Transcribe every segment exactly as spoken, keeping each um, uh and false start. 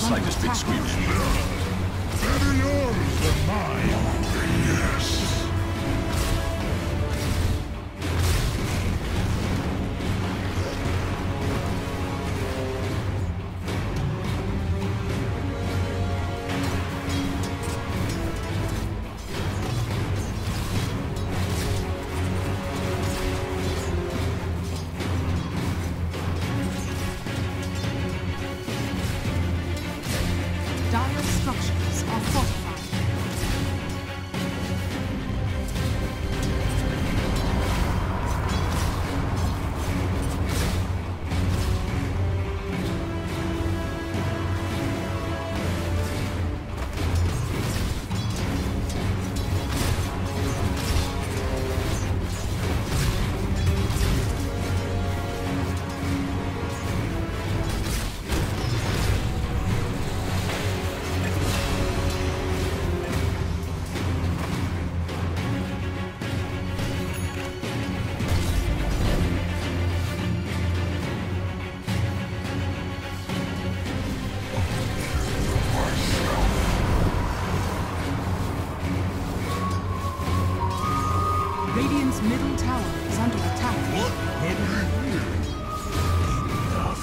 The slightest big squeal. Better yours than mine. Yes. Radiant's middle tower is under attack. What have you here? Enough!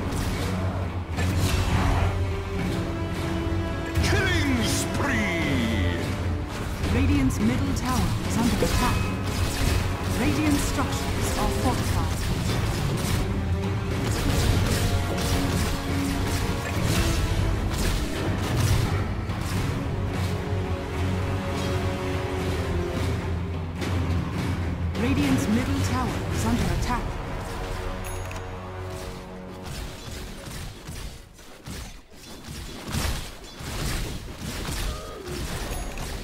Middle tower is under attack. Radiant structures are fortified. Radiant's middle tower is under attack.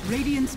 Radiant's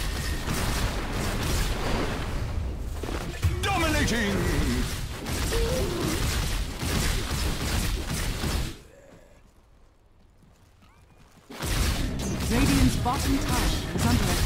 Dominating! Radiant's bottom tower is under attack.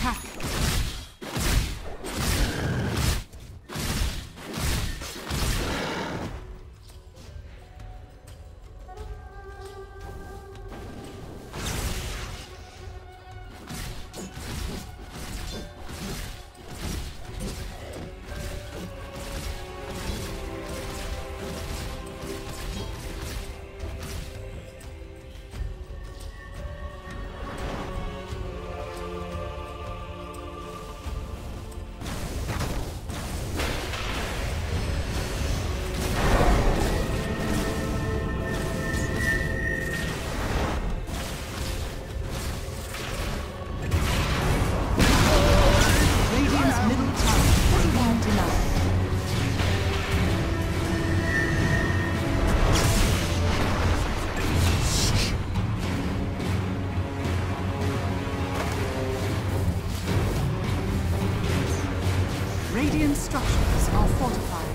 Radiant structures are fortified.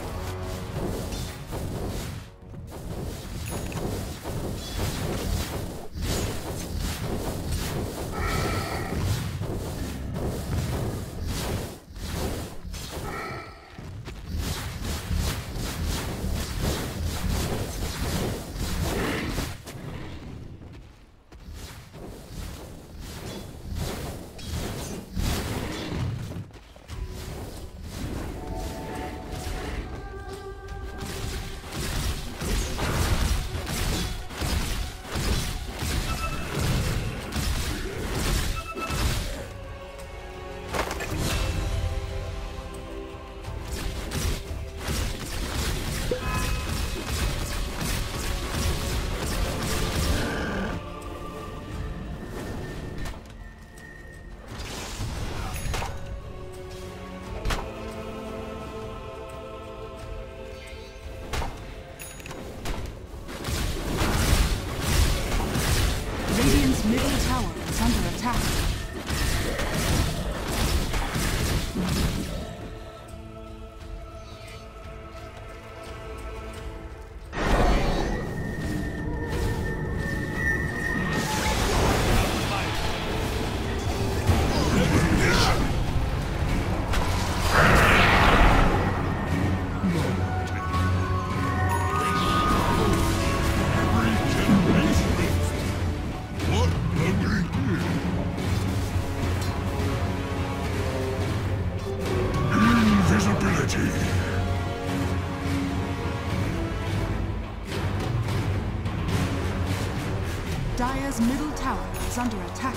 Dyer's middle tower is under attack.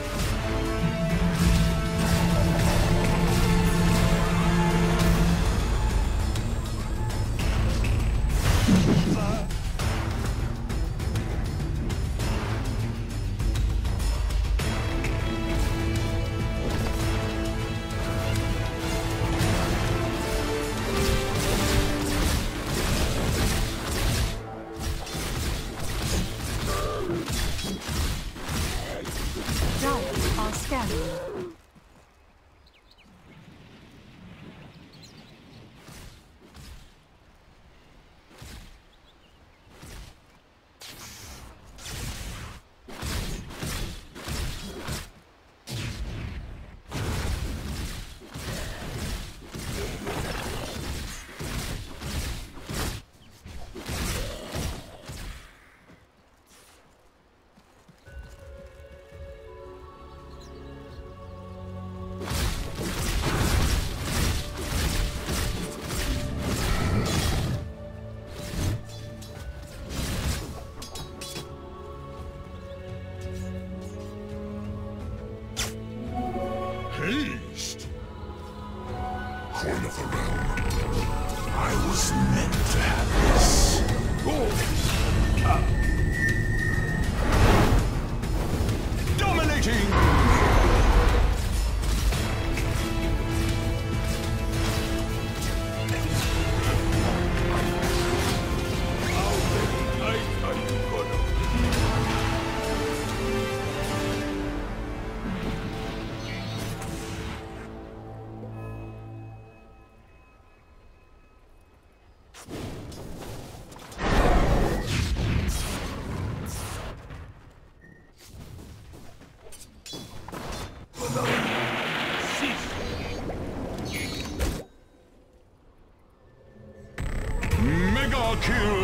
How many nights are you gonna Double kill!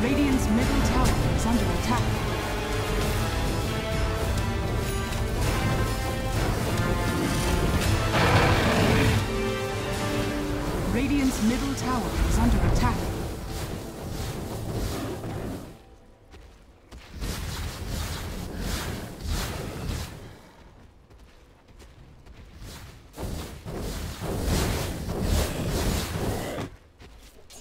Radiant's middle tower is under attack. Radiant's middle tower is under attack.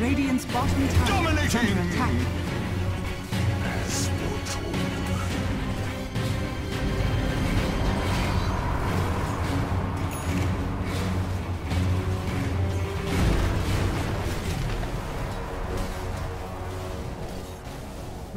Radiant's bottom tower Dominating. Is under attack. As Radiant's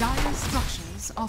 Dire's structures are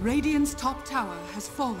Radiant's top tower has fallen.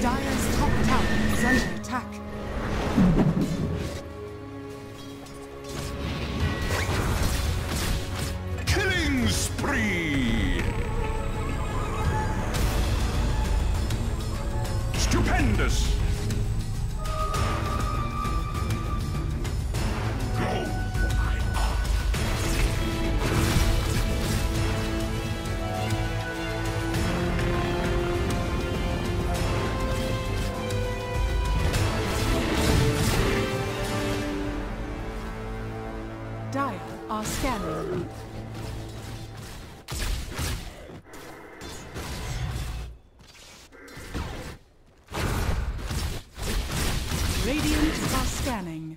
Dire's top tower is under attack. Killing spree! Stupendous! Dire are scanning. Radiant are scanning.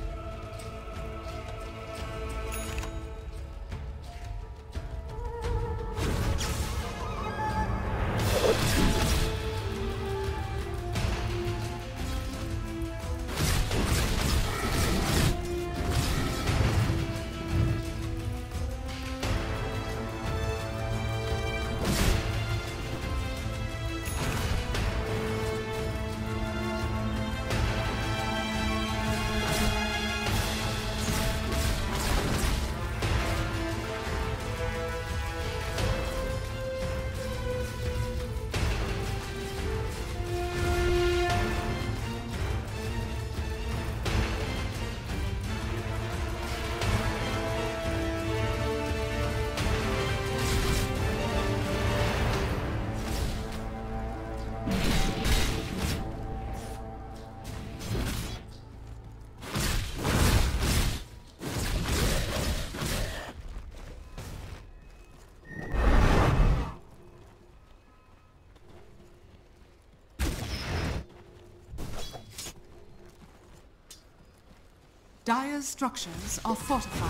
Dire's structures are fortified.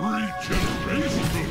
Regeneration!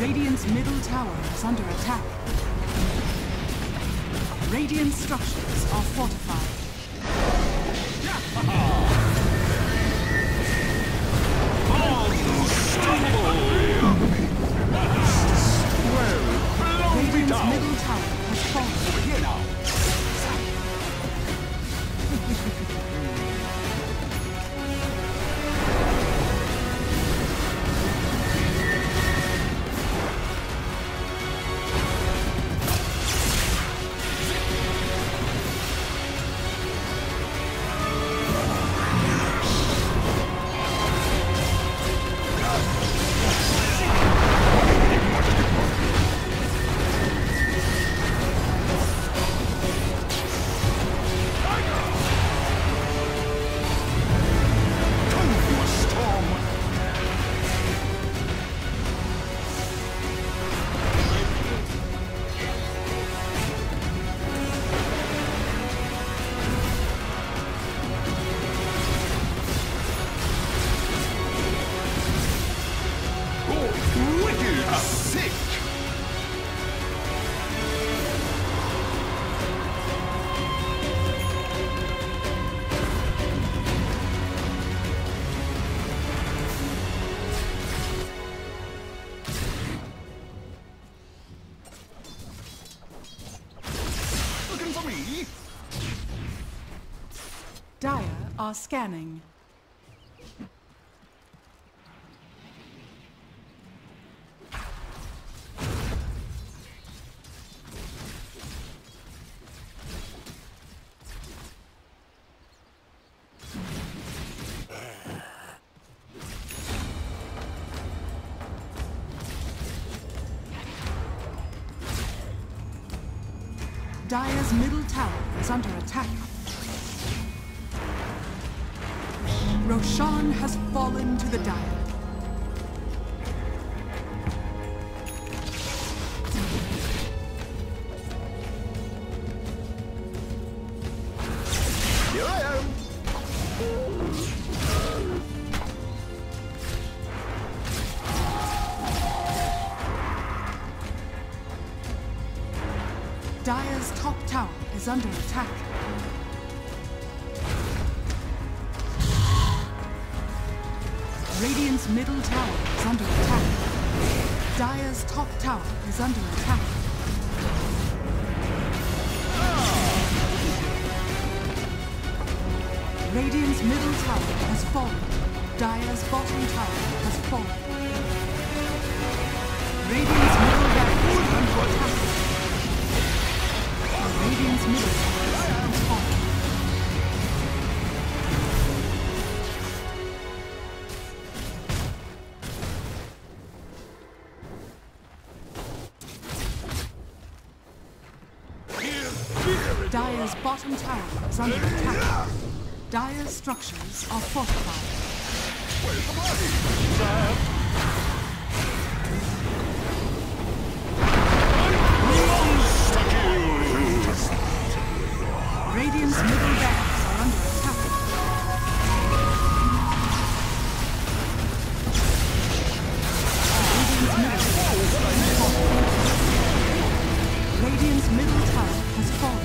Radiant's middle tower is under attack. Radiant structures are fortified. Radiant's middle tower has fallen. Here now. Dire are scanning. Dire's middle tower is under attack. Roshan has fallen to the Dire. Dire's top tower is under attack. Radiant's middle tower is under attack. Dire's top tower is under attack. Radiant's middle tower has fallen. Dire's bottom tower has fallen. Radiant's middle barracks is under attack. Radiant's middle barracks has fallen. Dire's bottom tower is under attack. Dire's structures are fortified. Where's the body? Sam! Radiant's middle barracks are under attack. Radiant's middle tower has fallen.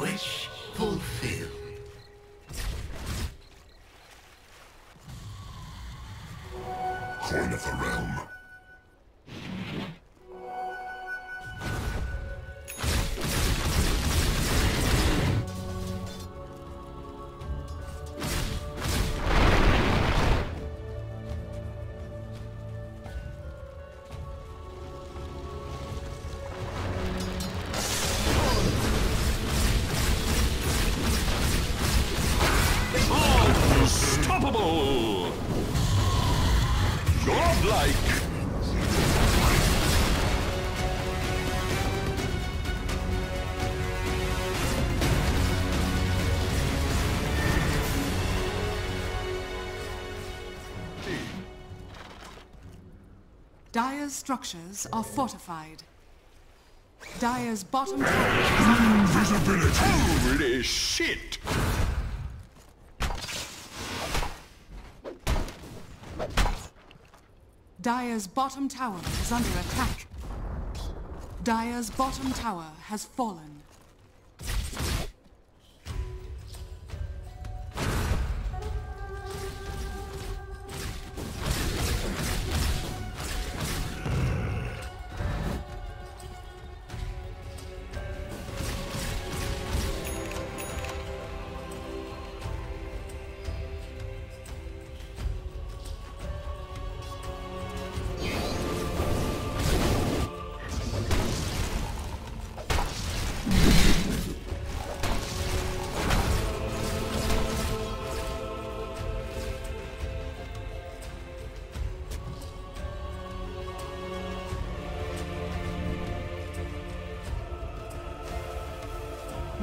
Wish fulfilled. Horn of the Realm. Dire's structures are fortified. Dire's bottom tower is under attack. Holy shit! Dire's bottom tower is under attack. Dire's bottom tower has fallen.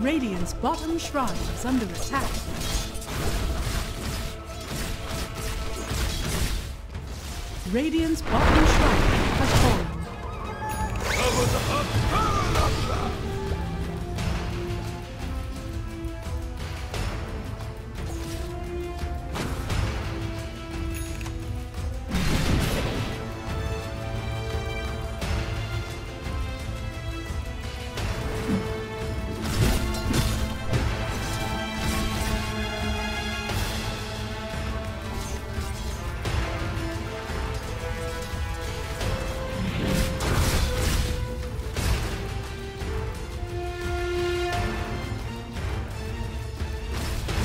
Radiant's bottom shrine is under attack. Radiant's bottom shrine has fallen. Cover the up, cover the up.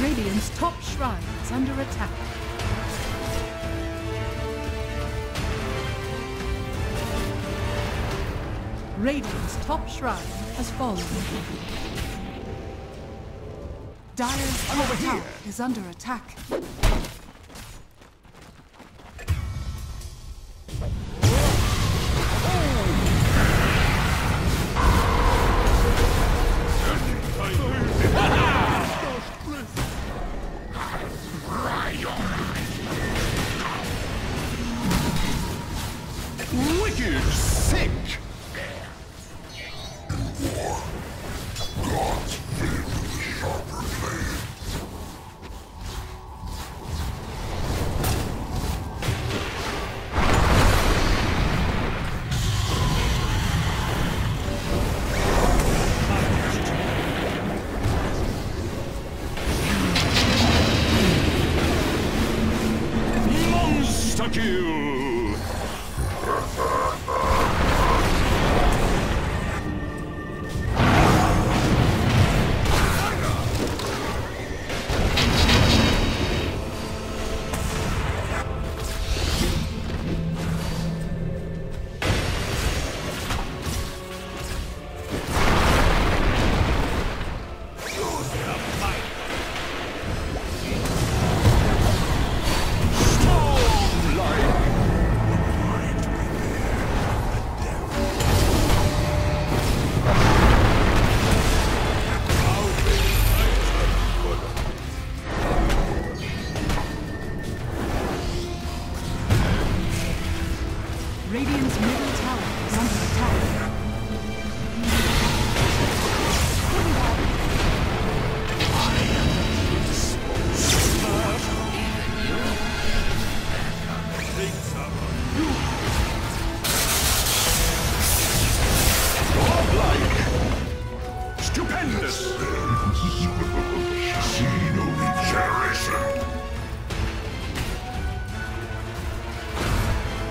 Radiant's top shrine is under attack. Radiant's top shrine has fallen. Dire's top tower is under attack. Dire's middle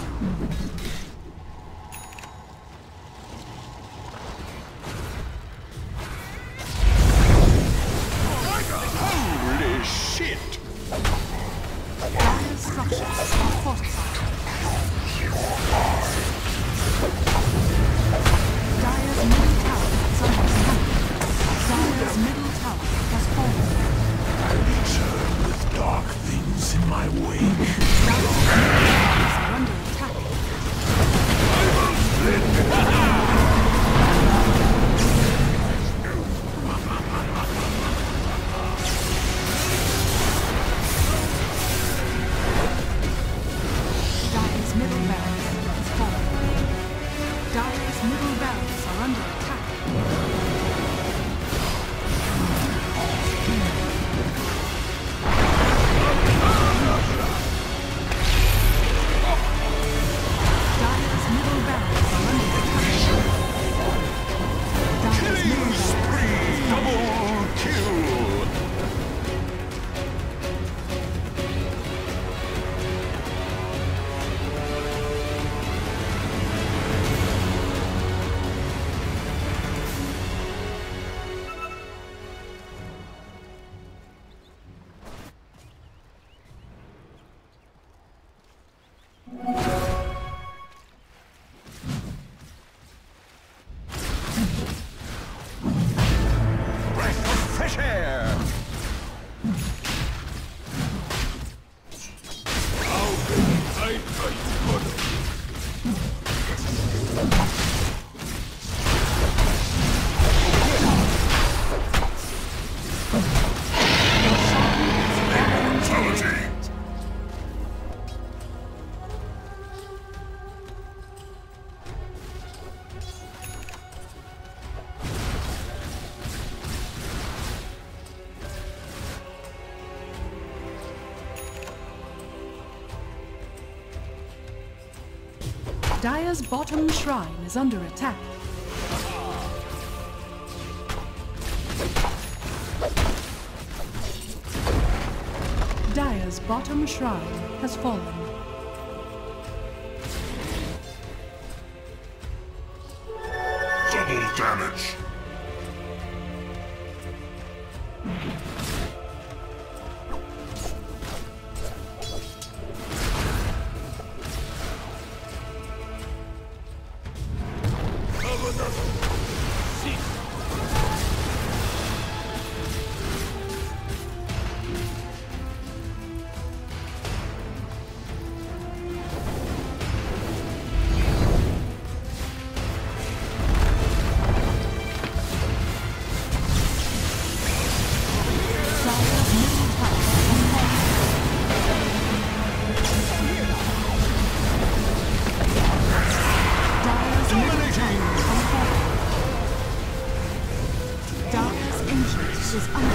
In my wake. Now, under attack. Dire's bottom shrine is under attack. Dire's bottom shrine has fallen. Double damage. Is